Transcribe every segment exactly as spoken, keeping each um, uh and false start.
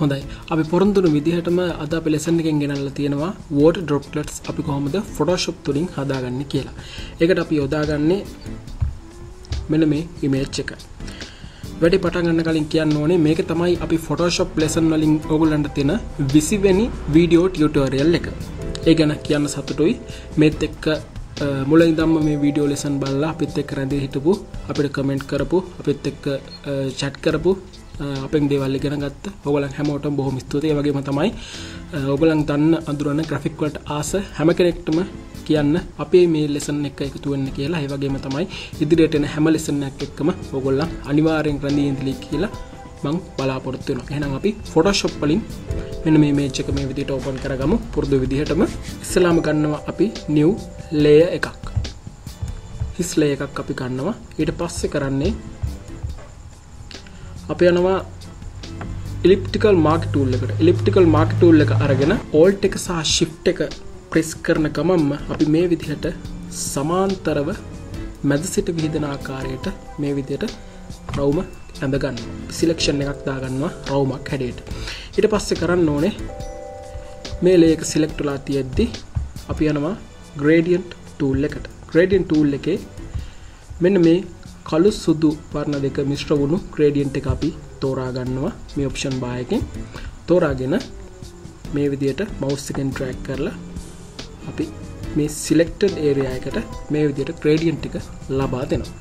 හොඳයි අපි පොරොන්දුන විදිහටම අද අපි lesson එකෙන් ගෙනල්ලා තියෙනවා water droplets අපි කොහොමද Photoshop තුලින් හදාගන්නේ කියලා. ඒකට අපි යොදාගන්නේ මෙන්න මේ image එක. වැඩි පටන් ගන්න කලින් කියන්න ඕනේ මේක තමයි අපි Photoshop lesson වලින් ඕගොල්ලන්ට තියෙන විසි වෙනි video tutorial එක. ඒ ගැන කියන්න සතුටුයි. මේත් එක්ක මුලින් ඉඳන්ම මේ video lesson බලලා අපිත් එක්ක රැඳී හිටපු අපිට comment කරපු අපිත් එක්ක chat කරපු අපෙන් දේවල් ඉගෙන ගත්ත ඔයගලන් හැමෝටම බොහොම ස්තුතියි. ඒ වගේම තමයි ඔයගලන් දන්න අඳුරන graphic වලට ආස හැම කෙනෙක්ටම කියන්න අපේ මේ lesson එක එකතු වෙන්න කියලා. ඒ වගේම තමයි ඉදිරියට එන හැම lesson එකක් එක්කම ඔයගලන් අනිවාර්යෙන් රැඳී ඉඳලි කියලා මම බලාපොරොත්තු වෙනවා. එහෙනම් අපි Photoshop වලින් මෙන්න මේ image එක මේ විදිහට open කරගමු. පුරුදු විදිහටම ඉස්සලාම ගන්නවා අපි new layer එකක්. this layer එකක් අපි ගන්නවා. ඊට පස්සේ කරන්නේ අපි යනවා elliptical mark tool එකට. elliptical mark tool එක අරගෙන alt එක සහ shift එක press කරන ගමන්ම අපි මේ විදිහට සමාන්තරව මැද සිට විහිදෙන ආකාරයට මේ විදිහට රවුම ඇඳ ගන්නවා. selection එකක් දා ගන්නවා රවුමක් හැඩයට. ඊට පස්සේ කරන්න ඕනේ මේ layer එක select වෙලා තියෙද්දි අපි යනවා gradient tool එකට. gradient tool එකේ මෙන්න මේ කළු සුදු වර්ණ දෙක මිශ්‍ර වුණු gradient එක අපි තෝරා ගන්නවා මේ option bar එකෙන්. තෝරාගෙන මේ විදියට mouse එකෙන් drag කරලා අපි මේ selected area එකට මේ විදියට gradient එක ලබා දෙනවා.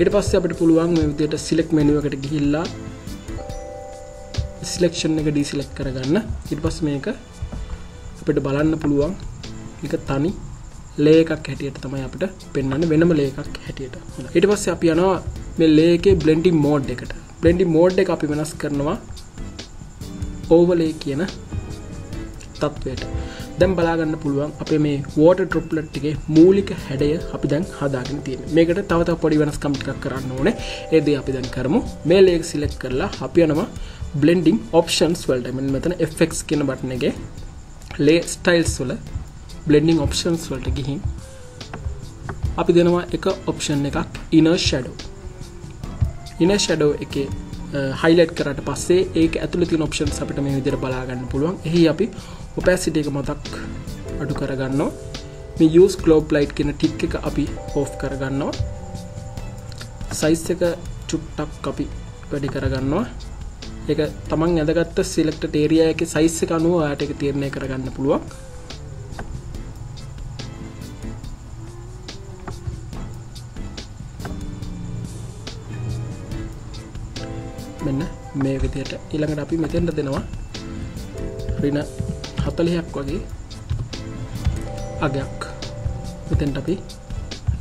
ඊට පස්සේ අපිට පුළුවන් මේ විදියට select menu එකට ගිහිල්ලා selection එක deselect කරගන්න. ඊට පස්සේ මේක අපිට බලන්න පුළුවන් එක තනි ලේ එකක් හැටියට තමයි අපිට පෙන්වන්නේ වෙනම ලේ එකක් හැටියට. ඊට පස්සේ අපි යනවා මේ ලේ එකේ blending mode එකට. blending mode එක අපි වෙනස් කරනවා overlay කියන තත්වයට. දැන් බලා ගන්න පුළුවන් අපේ මේ water droplet එකේ මූලික හැඩය අපි දැන් හදාගෙන තියෙනවා. මේකට තව තව පොඩි වෙනස්කම් ටිකක් කරන්න ඕනේ. ඒ දේ අපි දැන් කරමු. මේ ලේ එක select කරලා අපි යනවා blending options වලට. මෙන්න මෙතන fx කියන බටන් එකේ lay styles වල blending options වලට ගිහින් අපි දෙනවා එක option එකක් inner shadow. inner shadow එකේ highlight කරාට පස්සේ ඒක ඇතුළේ තියෙන options අපිට මේ විදිහට බලා ගන්න පුළුවන්. එහි අපි opacity එක මතක් අඩු කරගන්නවා. මේ use globe light කියන tick එක අපි off කරගන්නවා. size එක චුට්ටක් අපි වැඩි කරගන්නවා. ඒක තමන් ඇඳගත්ත selected area එකේ size එක අනුව ඔයාලට ඒක තීරණය කරගන්න පුළුවන්. මෙන්න මේ විදිහට ඊළඟට අපි මෙතෙන්ට දෙනවා ඍණ හතළිහක් වගේ අගයක් මෙතෙන්ට අපි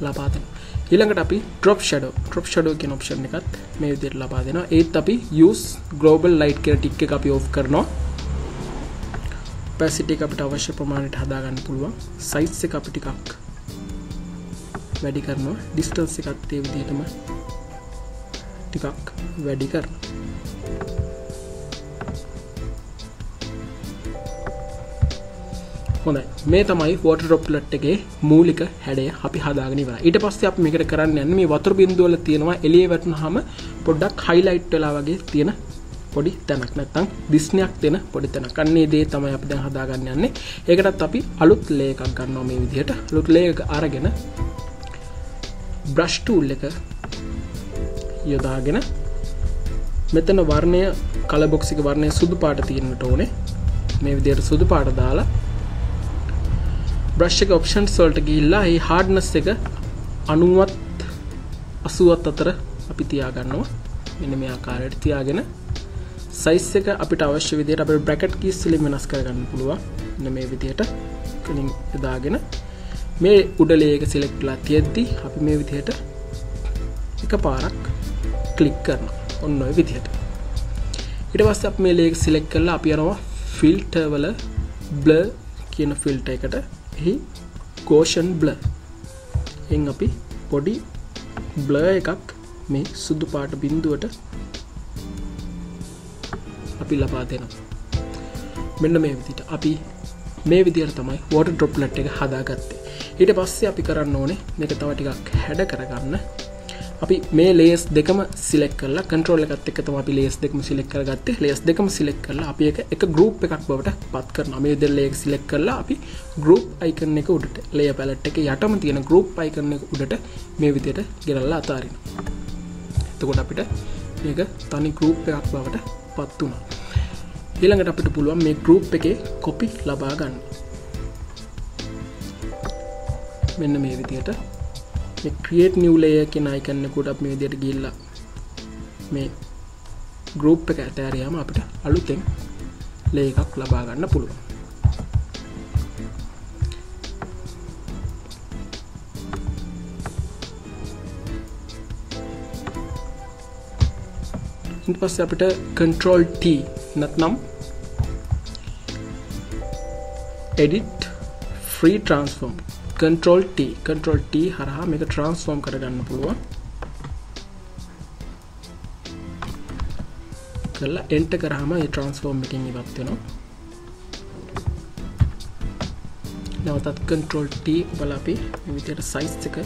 ලබා දෙනවා. ඊළඟට අපි drop shadow drop shadow කියන option එකත් මේ විදිහට ලබා දෙනවා. ඒත් අපි use global light කියලා ටික් එක අපි off කරනවා. opacity එක අපිට අවශ්‍ය ප්‍රමාණයට හදා ගන්න පුළුවන්. size එක අපි ටිකක් වැඩි කරනවා. distance එකත් ඒ විදිහටම ටිකක් වැඩි කරනවා. හොඳයි. මේ තමයි water droplet එකේ මූලික හැඩය අපි හදාගෙන ඉවරයි. ඊට පස්සේ අපි මේකට කරන්න යන්නේ මේ වතුර බිඳුවල තියෙනවා එළිය වැටුනහම පොඩ්ඩක් highlight වෙලා වගේ තියෙන පොඩි තැනක් නැත්තම් දිස්නයක් දෙන පොඩි තැනක්. අන්න ඒ දේ තමයි අපි දැන් හදාගන්න යන්නේ. ඒකටත් අපි අලුත් ලේ එකක් ගන්නවා මේ විදිහට. අලුත් ලේ එක අරගෙන brush tool එක යොදාගෙන මෙතන වර්ණය කලර් බොක්ස් එකේ වර්ණය සුදු පාට තියෙන්නට ඕනේ. මේ විදිහට සුදු පාට දාලා brush එක options වලට ගිහිල්ලා මේ hardness එක අනූවත් අසූවත් අතර අපි තියා ගන්නවා. මෙන්න මේ ආකාරයට තියාගෙන size එක අපිට අවශ්‍ය විදිහට අපේ bracket keys වලින් වෙනස් කරගන්න පුළුවන්. මෙන්න මේ විදිහට කලින් යොදාගෙන මේ උඩ layer එක select කරලා තියද්දි අපි මේ විදිහට එකපාරක් click කරනවා. ඔන්න ඔය විදිහට. ඊට පස්සේ අපි මේ ලේ එක select කරලා අපි යනවා filter වල blur කියන filter එකට. එහි gaussian blur. එන් අපි පොඩි blur එකක් මේ සුදු පාට බිඳුවට අපි ලබා දෙනවා. මෙන්න මේ විදිහට. අපි මේ විදිහට තමයි water droplet එක හදාගත්තේ. ඊට පස්සේ අපි කරන්න ඕනේ මේක තව ටිකක් හැඩ කරගන්න. අපි මේ layers දෙකම select කරලා control එකත් එක්ක තමයි අපි layers දෙකම select කරගත්තේ. Layers දෙකම select කරලා අපි එක එක group එකක් බවට පත් කරනවා. මේ විදිහට layer select කරලා අපි group icon එක උඩට layer palette එකේ යටම තියෙන group icon එක උඩට මේ විදිහට ගෙනල්ලා අතාරිනවා. එතකොට අපිට මේක තනි group එකක් බවට පත් වෙනවා. ඊළඟට අපිට පුළුවන් මේ group එකේ copy ලබා ගන්න. මෙන්න මේ විදිහට මේ create new layer කියන icon එකට අපි මේ විදිහට ගිහිල්ලා මේ group එක ඇතාරියාම අපිට අලුතෙන් layer එකක් ලබා ගන්න පුළුවන්. ඊට පස්සේ අපිට control T නැත්නම් edit free transform Control T Control T හරහා මේක transform කරගන්න පුළුවන්. කරලා enter කරාම මේ transform එකෙන් ඉවත් වෙනවා. නැවතත් Control T වල අපි මේ විදිහට size එක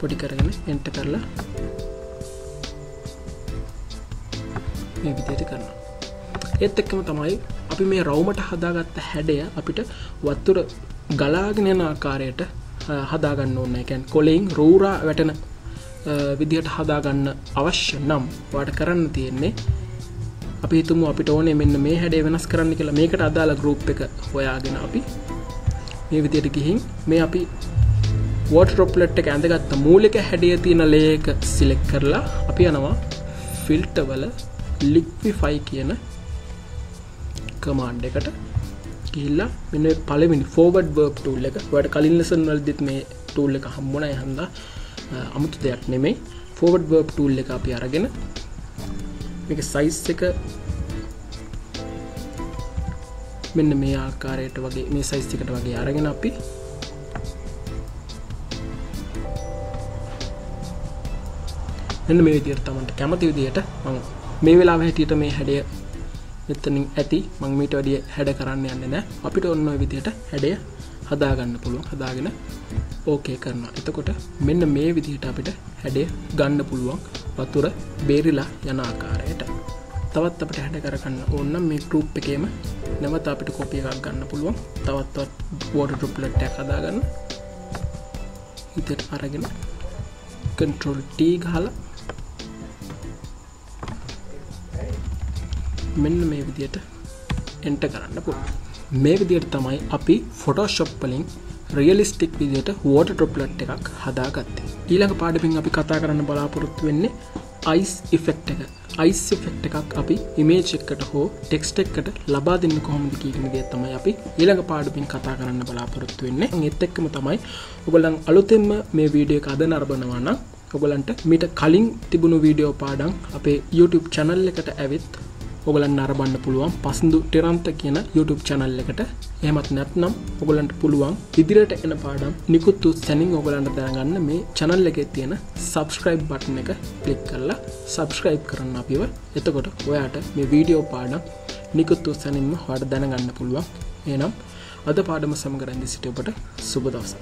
පොඩි කරගෙන enter කරලා මේ විදිහට කරනවා. ඒත් එක්කම තමයි අපි මේ රවුමට හදාගත්ත හැඩය අපිට වතුර ගලාගෙන යන ආකාරයට හදා ගන්න ඕනේ. ඒ කියන්නේ කොලෙන් රෝරා වැටෙන විදිහට හදා ගන්න අවශ්‍ය නම් ඔයාට කරන්න තියෙන්නේ අපි හිතමු අපිට ඕනේ මෙන්න මේ හැඩය වෙනස් කරන්න කියලා. මේකට අදාළ group එක හොයාගෙන අපි මේ විදිහට ගිහින් මේ අපි water droplet එක ඇඳගත්ත මූලික හැඩය තියෙන layer එක select කරලා අපි යනවා filter වල liquefy කියන command එකට. ගිහිල්ලා මෙන්න මේ පළවෙනි forward verb tool එක. ඔයාලට කලින් lesson වලදීත් මේ tool එක හම්බුණා. ඒ හන්දා අමුතු දෙයක් නෙමෙයි. forward verb tool එක අපි අරගෙන මේක size එක මෙන්න මේ ආකාරයට වගේ මේ size එකට වගේ අරගෙන අපි මෙන්න මේ විදිහට තමයි කැමති විදිහට මම මේ වෙලාවේ හිටියට මේ හැඩය මෙතනින් ඇති මම මේට වැඩි හැඩ කරන්න යන්නේ නැහැ. අපිට ඔන්න ඔය විදිහට හැඩය හදා ගන්න පුළුවන්. හදාගෙන ඕකේ කරනවා. එතකොට මෙන්න මේ විදිහට අපිට හැඩය ගන්න පුළුවන් වතුර බේරිලා යන ආකාරයට. තවත් අපිට හැඩ කර ගන්න ඕන නම් මේ group එකේම නැවත අපිට copy එකක් ගන්න පුළුවන්. තවත් තවත් water droplet එකක් හදා ගන්න. ඊට අරගෙන control T ගහලා මෙන්න මේ විදිහට enter කරන්න පුළුවන්. මේ විදිහට තමයි අපි Photoshop වලින් realistic විදිහට water droplet එකක් හදාගත්තේ. ඊළඟ පාඩමින් අපි කතා කරන්න බලාපොරොත්තු වෙන්නේ ice effect එක. ice effect එකක් අපි image එකකට හෝ text එකකට ලබා දෙන්න කොහොමද කියන දේ තමයි අපි ඊළඟ පාඩමින් කතා කරන්න බලාපොරොත්තු වෙන්නේ. ඒත් එක්කම තමයි ඔයගොල්ලන් අලුතෙන්ම මේ වීඩියෝ එක අද නරඹනවා නම් ඔයගොල්ලන්ට මීට කලින් තිබුණු වීඩියෝ පාඩම් අපේ YouTube channel එකට ඇවිත් ඔයගලන්ට නරඹන්න පුළුවන්. පසඳු ටෙරන්ත කියන YouTube channel එකට. එහෙමත් නැත්නම් ඔයගලන්ට පුළුවන් ඉදිරියට එන පාඩම් නිකුත් උත්සනින් ඔයගලන්ට දැනගන්න මේ channel එකේ තියෙන subscribe button එක click කරලා subscribe කරන්න අපිව. එතකොට ඔයාට මේ වීඩියෝ පාඩම් නිකුත් උත්සනින්ම හොයාට දැනගන්න පුළුවන්. එහෙනම් අද පාඩම සමග රැඳී සිට ඔබට සුබ දවසක්.